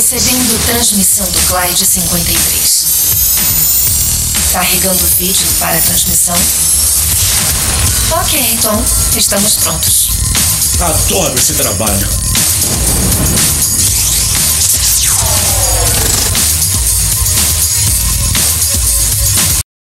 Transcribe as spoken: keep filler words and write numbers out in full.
Recebendo transmissão do Clyde cinquenta e três. Carregando o vídeo para a transmissão. Ok, então, estamos prontos. Adoro esse trabalho.